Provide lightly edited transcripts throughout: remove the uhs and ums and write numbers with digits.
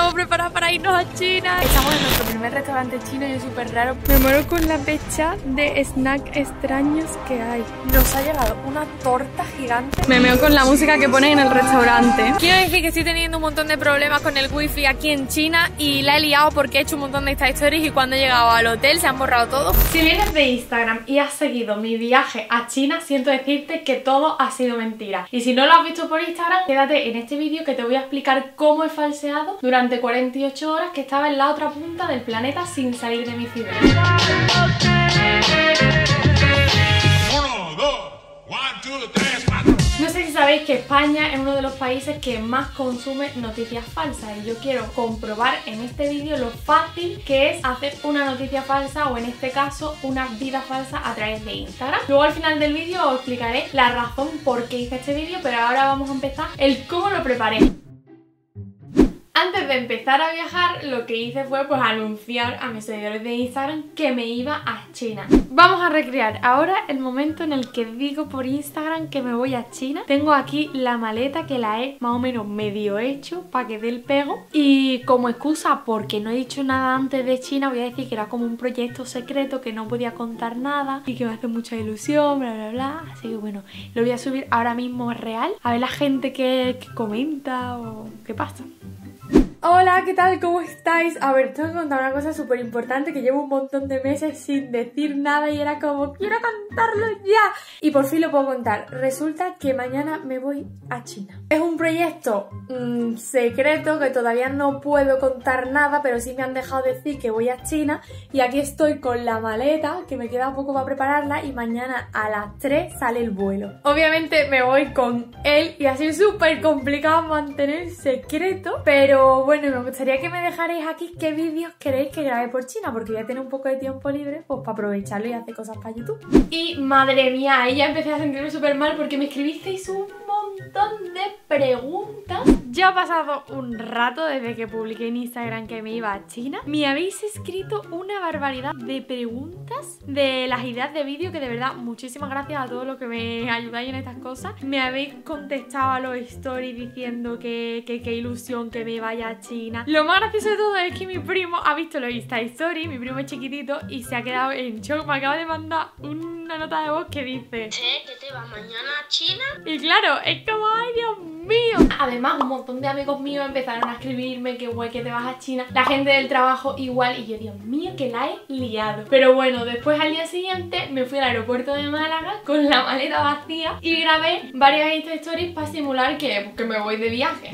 estamos preparadas para irnos a China. Estamos en nuestro primer restaurante chino y es súper raro. Me muero con la pecha de snacks extraños que hay. Nos ha llegado una torta gigante. Me meo con la música que ponen en el restaurante. Quiero decir que estoy teniendo un montón de problemas con el wifi aquí en China y la he liado porque he hecho un montón de estas historias y cuando he llegado al hotel se han borrado todo. Si vienes de Instagram y has seguido mi viaje a China, siento decirte que todo ha sido mentira. Y si no lo has visto por Instagram, quédate en este vídeo que te voy a explicar cómo he falseado durante 48 horas que estaba en la otra punta del planeta sin salir de mi ciudad. No sé si sabéis que España es uno de los países que más consume noticias falsas y yo quiero comprobar en este vídeo lo fácil que es hacer una noticia falsa o en este caso una vida falsa a través de Instagram. Luego al final del vídeo os explicaré la razón por qué hice este vídeo, pero ahora vamos a empezar el cómo lo preparé. Antes de empezar a viajar, lo que hice fue pues anunciar a mis seguidores de Instagram que me iba a China. Vamos a recrear ahora el momento en el que digo por Instagram que me voy a China. Tengo aquí la maleta que la he más o menos medio hecho para que dé el pego. Y como excusa, porque no he dicho nada antes de China, voy a decir que era como un proyecto secreto, que no podía contar nada y que me hace mucha ilusión, bla, bla, bla. Así que bueno, lo voy a subir ahora mismo real, a ver la gente que comenta o qué pasa. Hola, ¿qué tal? ¿Cómo estáis? A ver, tengo que contar una cosa súper importante que llevo un montón de meses sin decir nada y era como, ¡quiero contarlo ya! Y por fin lo puedo contar. Resulta que mañana me voy a China. Es un proyecto secreto que todavía no puedo contar nada, pero sí me han dejado decir que voy a China y aquí estoy con la maleta, que me queda un poco para prepararla y mañana a las 3 sale el vuelo. Obviamente me voy con él y ha sido súper complicado mantener secreto, pero bueno, me gustaría que me dejarais aquí qué vídeos queréis que grabe por China, porque ya tengo un poco de tiempo libre pues para aprovecharlo y hacer cosas para YouTube. Y madre mía, ahí ya empecé a sentirme súper mal porque me escribisteis un montón de preguntas. Ya ha pasado un rato desde que publiqué en Instagram que me iba a China. Me habéis escrito una barbaridad de preguntas, de las ideas de vídeo, que de verdad muchísimas gracias a todos los que me ayudáis en estas cosas. Me habéis contestado a los stories diciendo que ilusión que me vaya a China. Lo más gracioso de todo es que mi primo ha visto los Insta Stories, mi primo es chiquitito y se ha quedado en shock. Me acaba de mandar una nota de voz que dice: "Che, que te vas mañana a China". Y claro, es como, ay Dios mío. Además, un montón de amigos míos empezaron a escribirme que guay que te vas a China. La gente del trabajo igual y yo, Dios mío, que la he liado. Pero bueno, después al día siguiente me fui al aeropuerto de Málaga con la maleta vacía y grabé varias Insta Stories para simular que me voy de viaje.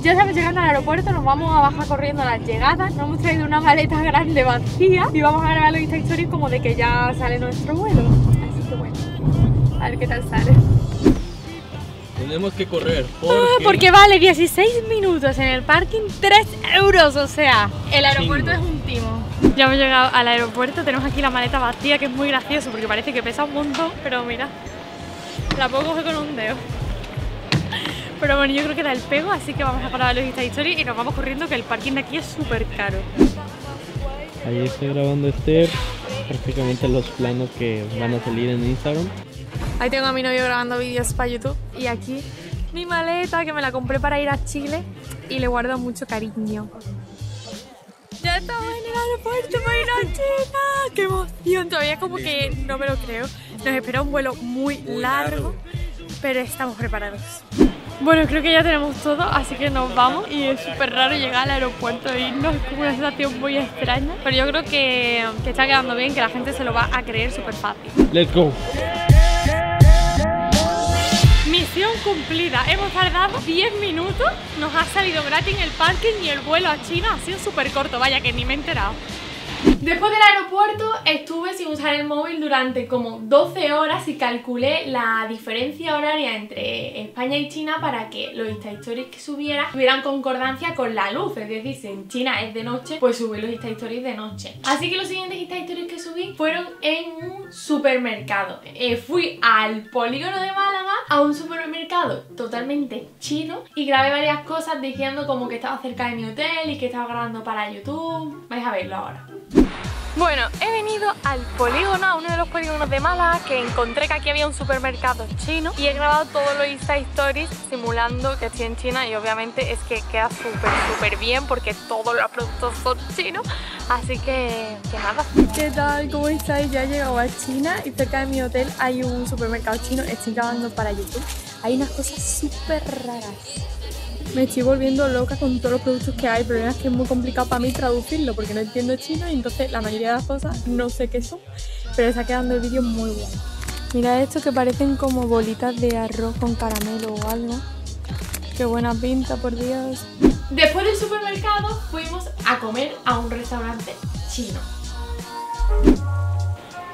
Ya estamos llegando al aeropuerto, nos vamos a bajar corriendo a las llegadas. Nos hemos traído una maleta grande vacía y vamos a grabar los Insta Stories como de que ya sale nuestro vuelo. Así que bueno, a ver qué tal sale. Tenemos que correr porque vale 16 minutos en el parking, 3 euros, o sea, el aeropuerto es un timo. Ya hemos llegado al aeropuerto, tenemos aquí la maleta vacía, que es muy gracioso porque parece que pesa un montón, pero mira, la puedo coger con un dedo. Pero bueno, yo creo que da el pego, así que vamos a grabar los Insta Stories y nos vamos corriendo, que el parking de aquí es súper caro. Ahí estoy grabando prácticamente los planos que van a salir en Instagram. Ahí tengo a mi novio grabando vídeos para YouTube y aquí mi maleta que me la compré para ir a Chile y le guardo mucho cariño. Ya estamos en el aeropuerto para ir a China, qué emoción, todavía como que no me lo creo. Nos espera un vuelo muy largo, pero estamos preparados. Bueno, creo que ya tenemos todo, así que nos vamos y es súper raro llegar al aeropuerto e irnos, es como una situación muy extraña, pero yo creo que está quedando bien, que la gente se lo va a creer súper fácil. Let's go. Misión cumplida, hemos tardado 10 minutos, nos ha salido gratis el parking y el vuelo a China ha sido súper corto, vaya que ni me he enterado. Después del aeropuerto estuve sin usar el móvil durante como 12 horas y calculé la diferencia horaria entre España y China para que los Insta Stories que subiera tuvieran concordancia con la luz, es decir, si en China es de noche, pues subí los Insta Stories de noche. Así que los siguientes Insta Stories que subí fueron en un supermercado. Fui al polígono de Málaga a un supermercado totalmente chino y grabé varias cosas diciendo como que estaba cerca de mi hotel y que estaba grabando para YouTube. Vais a verlo ahora. Bueno, he venido al polígono, a uno de los polígonos de Málaga, que encontré que aquí había un supermercado chino y he grabado todos los Insta Stories simulando que estoy en China y obviamente es que queda súper bien porque todos los productos son chinos, así que nada. ¿Qué tal? ¿Cómo estáis? Ya he llegado a China y cerca de mi hotel hay un supermercado chino, estoy grabando para YouTube. Hay unas cosas súper raras. Me estoy volviendo loca con todos los productos que hay, pero es que es muy complicado para mí traducirlo porque no entiendo chino y entonces la mayoría de las cosas no sé qué son, pero está quedando el vídeo muy bueno. Mirad esto que parecen como bolitas de arroz con caramelo o algo. Qué buena pinta, por Dios. Después del supermercado fuimos a comer a un restaurante chino.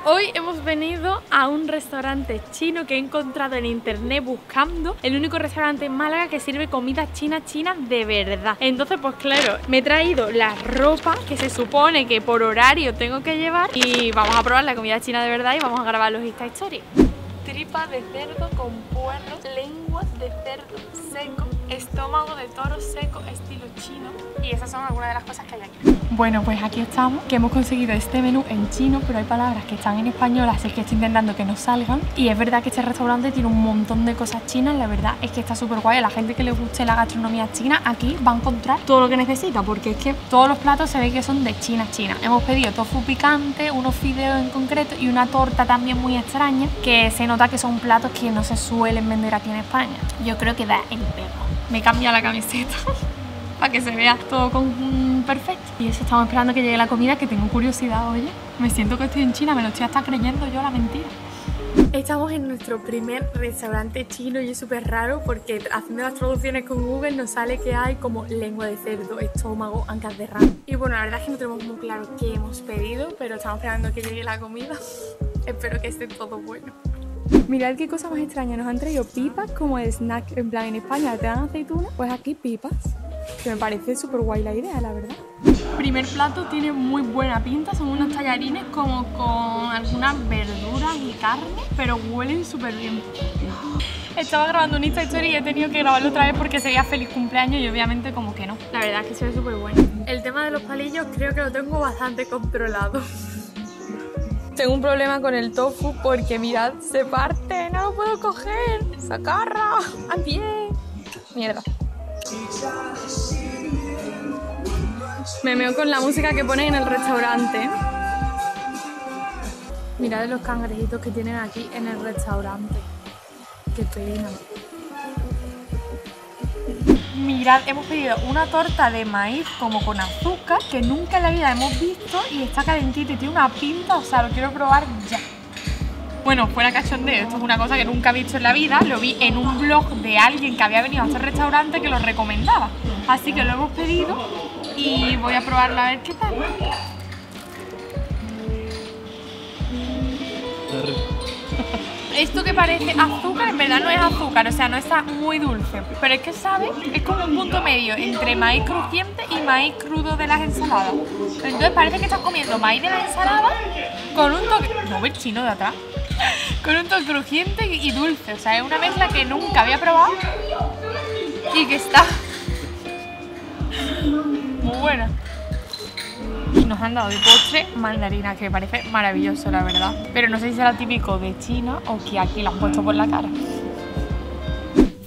Hoy hemos venido a un restaurante chino que he encontrado en internet buscando. El único restaurante en Málaga que sirve comida china de verdad. Entonces pues claro, me he traído la ropa que se supone que por horario tengo que llevar. Y vamos a probar la comida china de verdad y vamos a grabar los Insta Stories. Tripa de cerdo con puerros, lenguas de cerdo seco, estómago de toro seco estilo chino. Y esas son algunas de las cosas que hay aquí. Bueno, pues aquí estamos, que hemos conseguido este menú en chino, pero hay palabras que están en español, así que estoy intentando que no salgan. Y es verdad que este restaurante tiene un montón de cosas chinas, la verdad es que está súper guay. A la gente que le guste la gastronomía china, aquí va a encontrar todo lo que necesita, porque es que todos los platos se ve que son de China. Hemos pedido tofu picante, unos fideos en concreto y una torta también muy extraña, que se nota que son platos que no se suelen vender aquí en España. Yo creo que da el perro. Me cambia la camiseta para que se vea todo con perfecto. Y eso, estamos esperando que llegue la comida, que tengo curiosidad, oye. Me siento que estoy en China, me lo estoy hasta creyendo yo la mentira. Estamos en nuestro primer restaurante chino y es súper raro porque haciendo las traducciones con Google nos sale que hay como lengua de cerdo, estómago, ancas de rana. Y bueno, la verdad es que no tenemos muy claro qué hemos pedido, pero estamos esperando que llegue la comida. Espero que esté todo bueno. Mirad qué cosa más extraña, nos han traído pipas como el snack, en plan en España te dan aceitunas, pues aquí pipas, que me parece súper guay la idea, la verdad. Primer plato tiene muy buena pinta, son unos tallarines como con algunas verduras y carne, pero huelen súper bien. Estaba grabando un Insta Story y he tenido que grabarlo otra vez porque sería feliz cumpleaños y obviamente como que no. La verdad es que se ve súper bueno. El tema de los palillos creo que lo tengo bastante controlado. Tengo un problema con el tofu porque mirad, se parte, no lo puedo coger, se agarra a pie. Mierda. Me meo con la música que ponen en el restaurante. Mirad los cangrejitos que tienen aquí en el restaurante. Qué pena. Mirad, hemos pedido una torta de maíz como con azúcar que nunca en la vida hemos visto y está calentita y tiene una pinta, o sea, lo quiero probar ya. Bueno, fuera cachondeo, esto es una cosa que nunca he visto en la vida, lo vi en un blog de alguien que había venido a este restaurante que lo recomendaba. Así que lo hemos pedido y voy a probarlo a ver qué tal. Esto que parece azúcar, en verdad no es azúcar, o sea, no está muy dulce. Pero es que sabe, es como un punto medio entre maíz crujiente y maíz crudo de las ensaladas. Entonces parece que estás comiendo maíz de la ensalada con un toque... No, el chino de atrás. Con un toque crujiente y dulce, o sea, es una mezcla que nunca había probado y que está muy buena. Nos han dado de postre mandarinas, que me parece maravilloso, la verdad. Pero no sé si será típico de China o que aquí lo han puesto por la cara.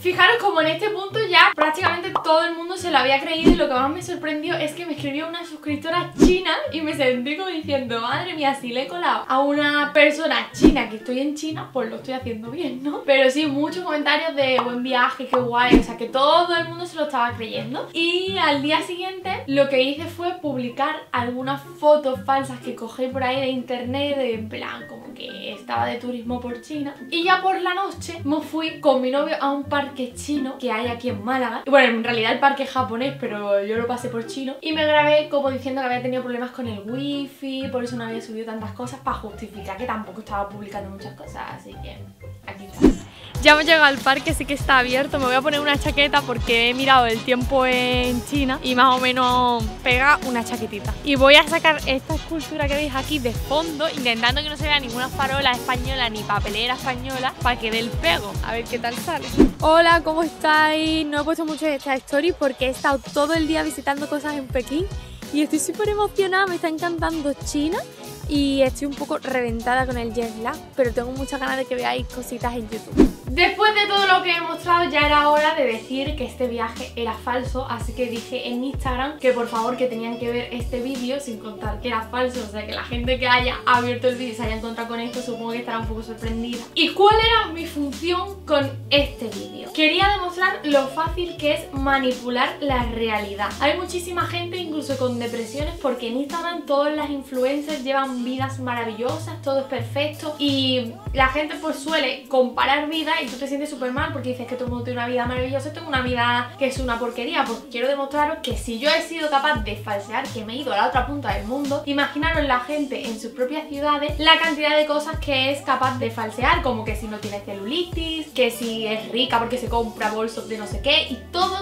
Fijaros como en este punto ya prácticamente todo el mundo se lo había creído y lo que más me sorprendió es que me escribió una suscriptora china y me sentí como diciendo, madre mía, si le he colado a una persona china que estoy en China, pues lo estoy haciendo bien, ¿no? Pero sí, muchos comentarios de buen viaje, qué guay, o sea que todo el mundo se lo estaba creyendo. Y al día siguiente lo que hice fue publicar algunas fotos falsas que cogí por ahí de internet, de en plan como que estaba de turismo por China. Y ya por la noche me fui con mi novio a un parque chino que hay aquí en Málaga. Bueno, en realidad el parque es japonés, pero yo lo pasé por chino. Y me grabé como diciendo que había tenido problemas con el wifi, por eso no había subido tantas cosas, para justificar que tampoco estaba publicando muchas cosas. Así que aquí está. Ya hemos llegado al parque, así que está abierto. Me voy a poner una chaqueta porque he mirado el tiempo en China y más o menos pega una chaquetita. Y voy a sacar esta escultura que veis aquí de fondo, intentando que no se vea ninguna farola española ni papelera española, para que dé el pego, a ver qué tal sale. Hola, ¿cómo estáis? No he puesto mucho en esta story porque he estado todo el día visitando cosas en Pekín y estoy súper emocionada, me está encantando China. y estoy un poco reventada con el jet lag, pero tengo muchas ganas de que veáis cositas en YouTube. Después de todo lo que he mostrado, ya era hora de decir que este viaje era falso, así que dije en Instagram que por favor que tenían que ver este vídeo sin contar que era falso, o sea que la gente que haya abierto el vídeo y se haya encontrado con esto supongo que estará un poco sorprendida. ¿Y cuál era mi función con este vídeo? Quería demostrar lo fácil que es manipular la realidad. Hay muchísima gente incluso con depresiones porque en Instagram todas las influencers llevan vidas maravillosas, todo es perfecto y la gente pues suele comparar vidas y tú te sientes súper mal porque dices que todo el mundo tiene una vida maravillosa, tengo una vida que es una porquería. Pues quiero demostraros que si yo he sido capaz de falsear que me he ido a la otra punta del mundo, imaginaros la gente en sus propias ciudades la cantidad de cosas que es capaz de falsear, como que si no tiene celulitis, que si es rica porque se compra bolsos de no sé qué, y todo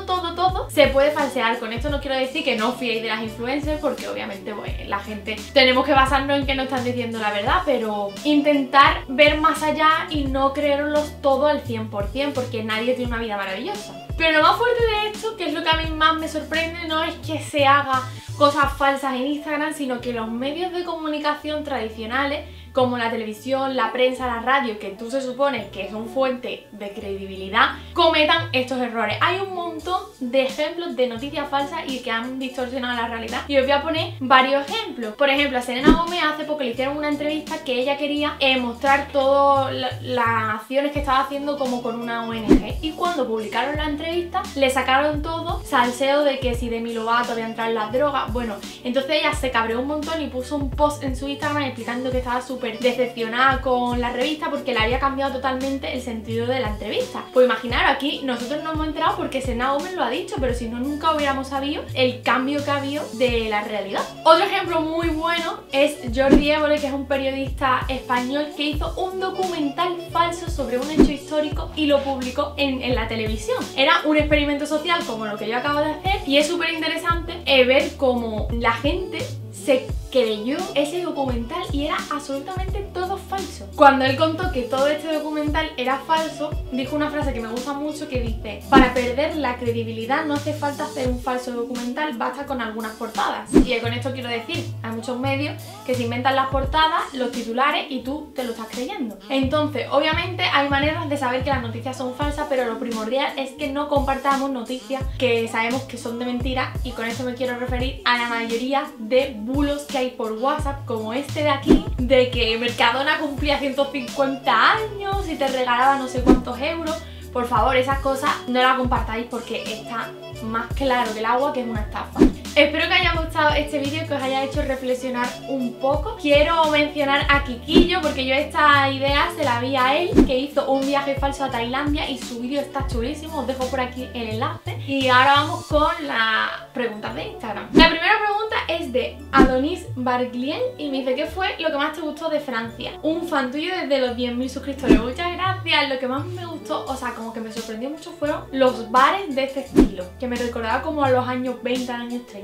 se puede falsear. Con esto no quiero decir que no fiéis de las influencers porque obviamente bueno, la gente tenemos que basarnos en que no están diciendo la verdad, pero intentar ver más allá y no creerlos todo al 100% porque nadie tiene una vida maravillosa. Pero lo más fuerte de esto, que es lo que a mí más me sorprende, no es que se haga cosas falsas en Instagram, sino que los medios de comunicación tradicionales como la televisión, la prensa, la radio, que tú se supone que son fuente de credibilidad, cometan estos errores. Hay un montón de ejemplos de noticias falsas y que han distorsionado la realidad y os voy a poner varios ejemplos. Por ejemplo, a Serena Gómez hace poco le hicieron una entrevista que ella quería mostrar todas las acciones que estaba haciendo como con una ONG, y cuando publicaron la entrevista le sacaron todo salseo de que si de mi Lovato había entrado en las drogas. Bueno, entonces ella se cabreó un montón y puso un post en su Instagram explicando que estaba súper decepcionada con la revista porque le había cambiado totalmente el sentido de la entrevista. Pues imaginaros, aquí nosotros no hemos enterado porque Serena Gómez lo ha dicho, pero si no nunca hubiéramos sabido el cambio que ha habido de la realidad. Otro ejemplo muy bueno es Jordi Evole, que es un periodista español que hizo un documental falso sobre un hecho histórico y lo publicó en la televisión. Era un experimento social como lo que yo acabo de hacer y es súper interesante ver cómo la gente se creyó ese documental y era absolutamente todo falso. Cuando él contó que todo este documental era falso, dijo una frase que me gusta mucho que dice: para perder la credibilidad no hace falta hacer un falso documental, basta con algunas portadas. Y con esto quiero decir, hay muchos medios que se inventan las portadas, los titulares y tú te lo estás creyendo. Entonces, obviamente hay maneras de saber que las noticias son falsas, pero lo primordial es que no compartamos noticias que sabemos que son de mentira, y con esto me quiero referir a la mayoría de bulos que hay por WhatsApp, como este de aquí, de que Mercadona cumplía 150 años y te regalaba no sé cuántos euros. Por favor, esas cosas no las compartáis porque está más claro que el agua que es una estafa. Espero que os haya gustado este vídeo, que os haya hecho reflexionar un poco. Quiero mencionar a Kikillo porque yo esta idea se la vi a él, que hizo un viaje falso a Tailandia y su vídeo está chulísimo, os dejo por aquí el enlace. Y ahora vamos con las preguntas de Instagram. La primera pregunta es de Adonis Barglien y me dice: ¿qué fue lo que más te gustó de Francia? Un fan tuyo desde los 10.000 suscriptores. Muchas gracias. Lo que más me gustó, o sea, como que me sorprendió mucho, fueron los bares de este estilo, que me recordaba como a los años 20, años 30.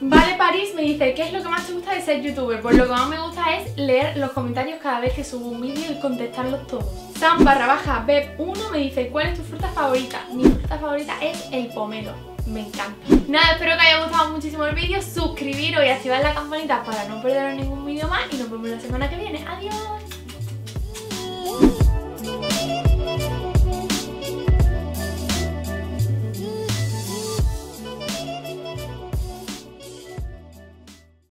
Vale, París me dice: ¿qué es lo que más te gusta de ser youtuber? Pues lo que más me gusta es leer los comentarios cada vez que subo un vídeo y contestarlos todos. San_Beb 1 me dice: ¿cuál es tu fruta favorita? Mi fruta favorita es el pomelo, me encanta. Nada, espero que haya gustado muchísimo el vídeo, suscribiros y activar la campanita para no perderos ningún vídeo más y nos vemos la semana que viene. Adiós.